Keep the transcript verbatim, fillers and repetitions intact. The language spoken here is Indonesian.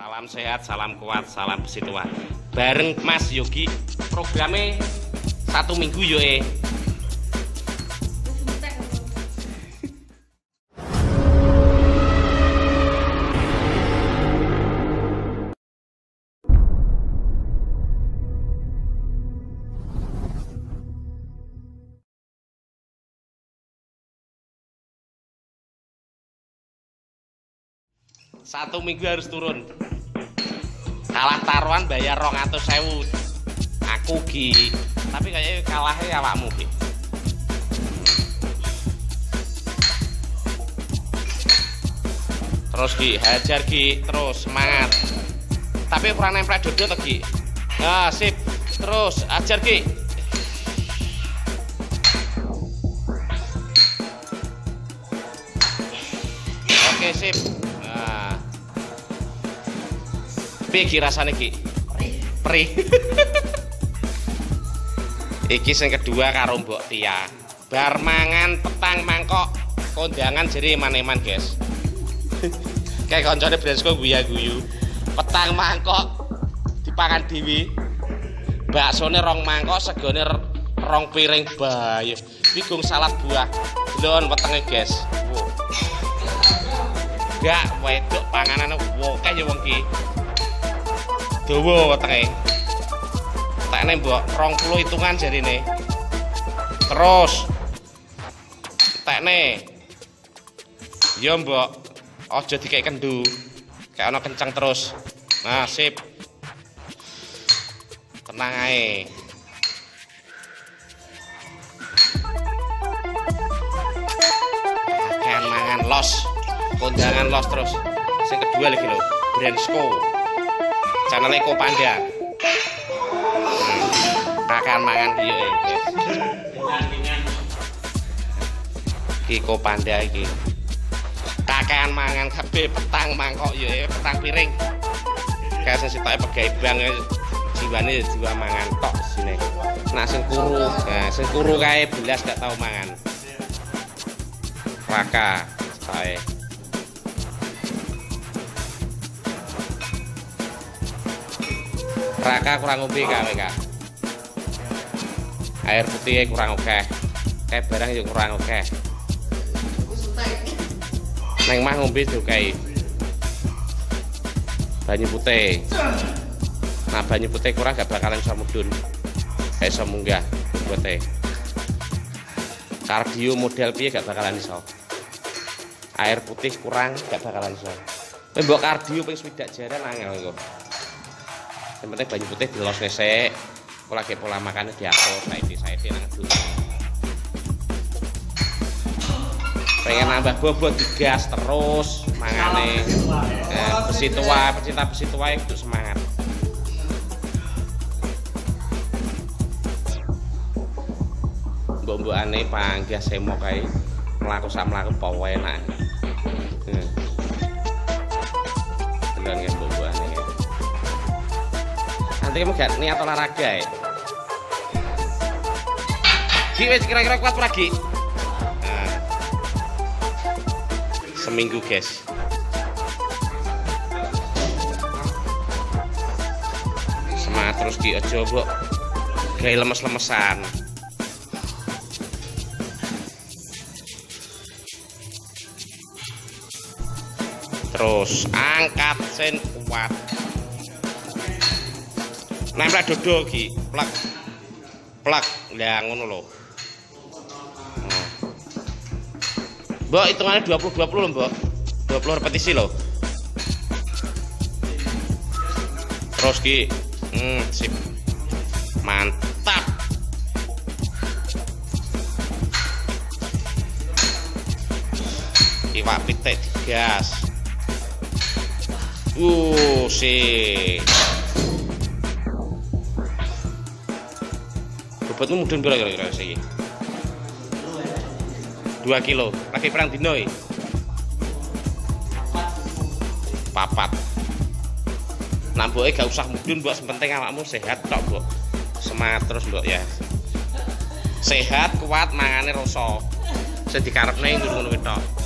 Salam sehat, salam kuat, salam situa. Bareng Mas Yogi, programnya satu minggu yoe. Satu minggu harus turun. Kalah taruhan bayar rong atau sewu. Aku ki, tapi kayaknya kalahnya awakmu ki. Terus ki, hajar ki, terus semangat. Tapi ukuran nemplek dodo to ki. Nah, sip. Terus hajar ki. Oke, sip. Nah. Piye ki rasane ki? Pri. Iki sing kedua karo Mbok Tia. Bar mangan petang mangkok kondangan jere maneman, guys. Kayak koncone Bresko guya-guyu. Petang mangkok dipangan dhewe. Baksone rong mangkok, segone rong piring bae. Iki gong salad buah. Delon wetenge, guys. Wow. Gak wedok panganane wokeh ya wong ki. Dawa wetenge. Tekne mbok rong puluh hitungan jarine. Terus tekne. Ya mbok aja dikek kendu. Kayak ana kenceng terus. Nah, sip. Tenang ae. Akan mangan los. Kondangan los terus. Sing kedua lagi lho, Bransko. Channel Eko Panda. Akan mangan iki yo. Eko Panda iki. Kakean mangan kabeh petang mangkok yo, petang piring. Kayak sesitoke pegawe bang jiwane jiwa mangan tok sine. Nah sing kuru, nah sing kuru kae belas gak tau mangan. Raka sae. Raka kurang ngombe kae Kak. Air putih kurang oke, kayak barang yang kurang oke. Neng mah ngombe juga banyu putih. Nah banyu putih kurang gak bakalan bisa mudun, kayak bisa munggah putih. Kardio model piye gak bakalan bisa. Air putih kurang gak bakalan bisa. Mbok kardio pengen swidak jaran angel kok. Yang penting banyu putih dilos nesek. Pola ke pola makannya diatur, saiti saiti nang dulu. Pengen nambah bobot digas terus, mangane. Nah, besi tua, pecinta besi tua itu semangat. Mbok-mbok ane panggah semok ae, mlaku sak mlaku popo enak. Heeh. Tenang ya mbok-mbok ane. Nanti kamu gak niat olahraga ya. Kira-kira kuat lagi. Nah, seminggu guys. Semangat terus di ojo mbok. Gawe lemes-lemesan. Terus angkat sen kuat. Nempel dodo iki, plak. Plak, lah ngono lho. Mbok hitungannya dua puluh dua puluh lho, Mbok. dua puluh repetisi lho. Terus ki. Hmm, sip. Mantap. Iwak pitik digas. Uh, sih. Bobotmu mudun pira kira-kira saiki? dua kilo. Lagi perang dino iki. Papat. Namboke gak usah mudun, Mbok, penting awakmu sehat tok, Mbok. Semangat terus, Mbok ya. Sehat, kuat, mangane rasa. Sing dikarepne ngono-ngono tok.